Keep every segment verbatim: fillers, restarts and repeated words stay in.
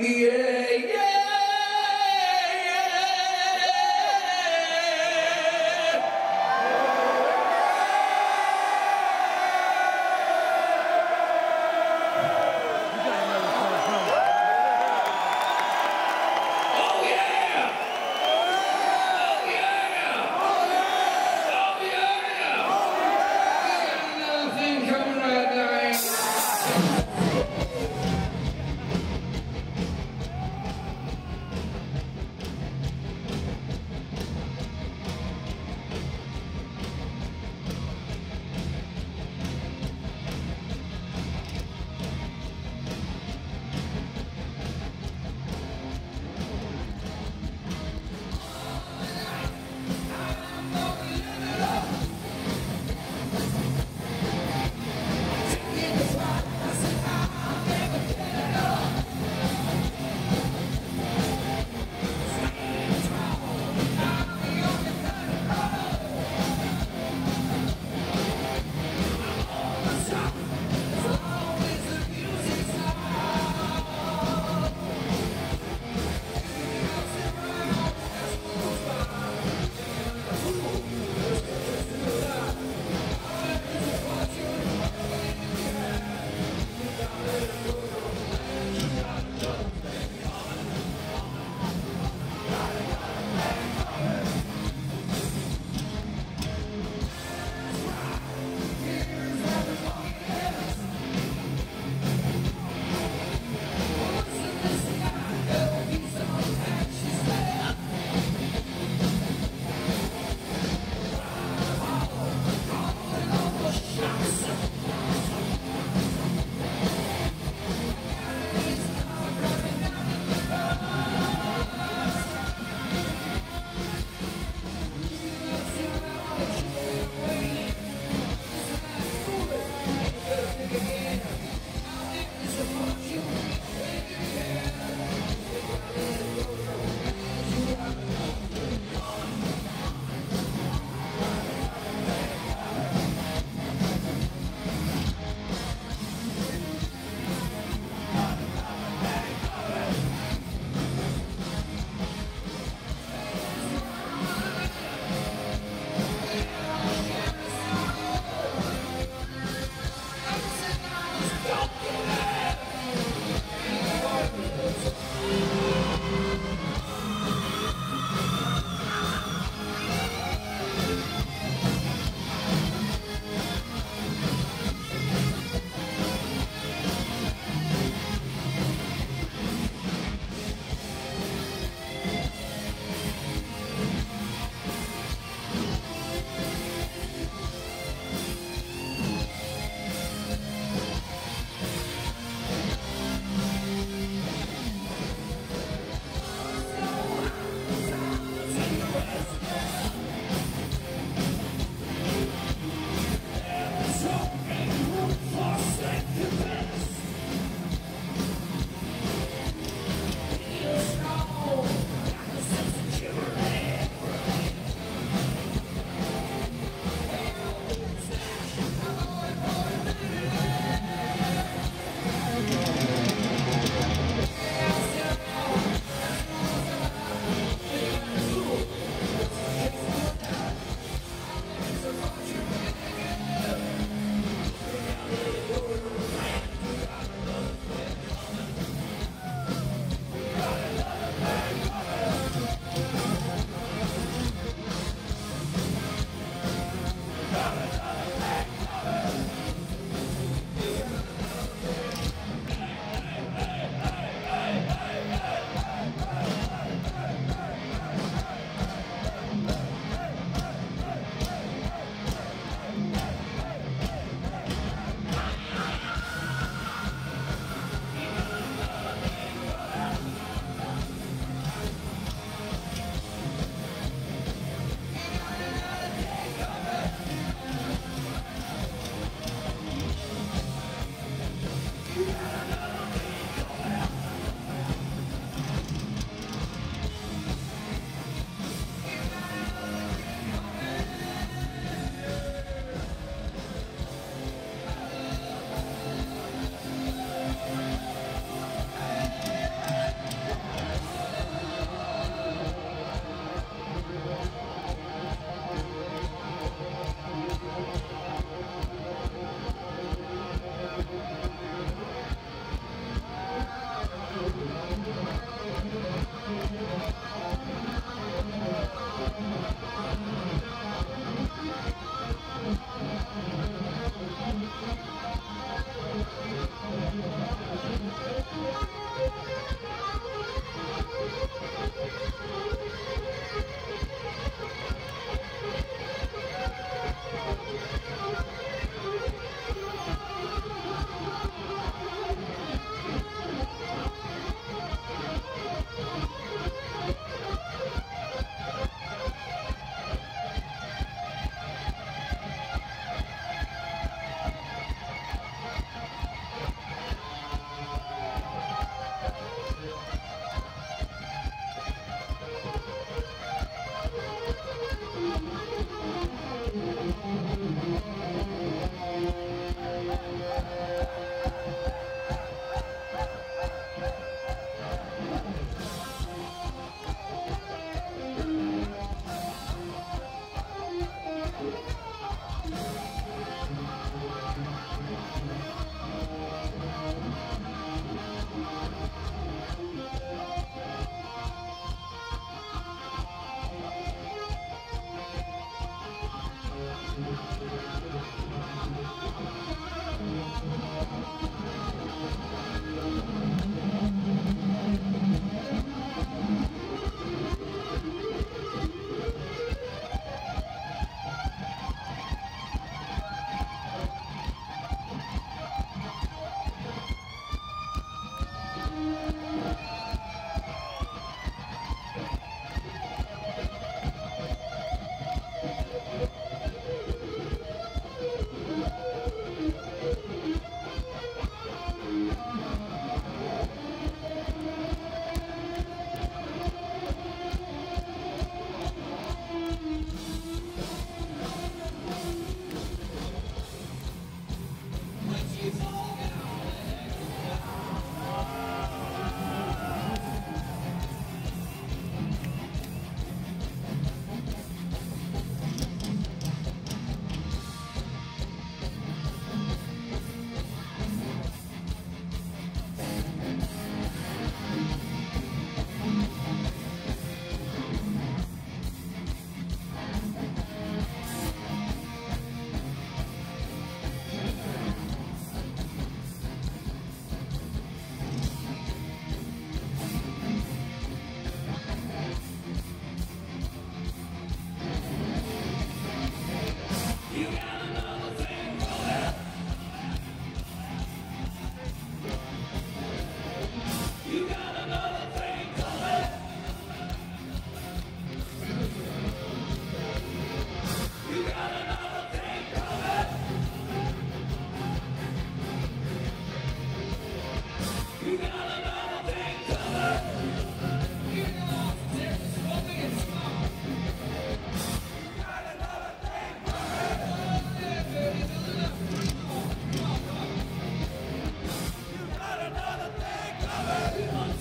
yeah, yeah.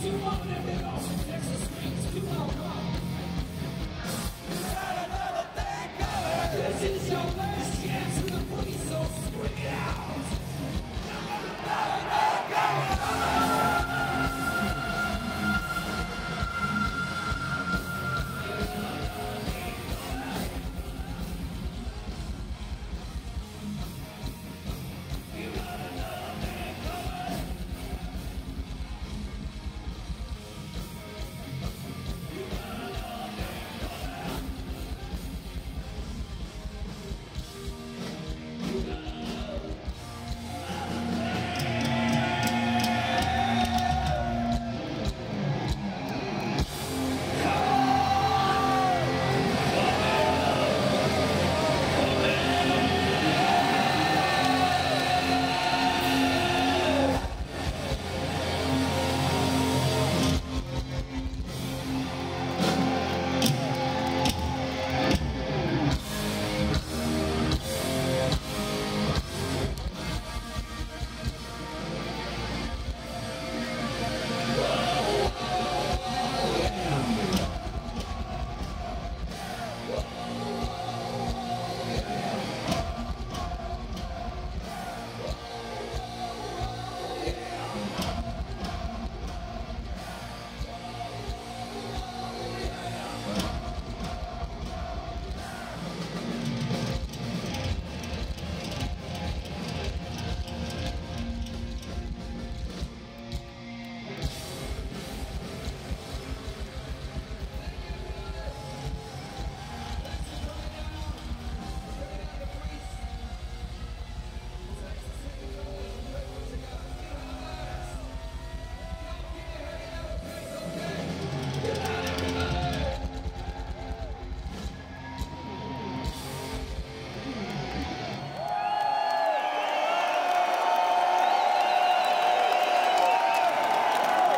Too long, they've been off in Texas streets. Too long,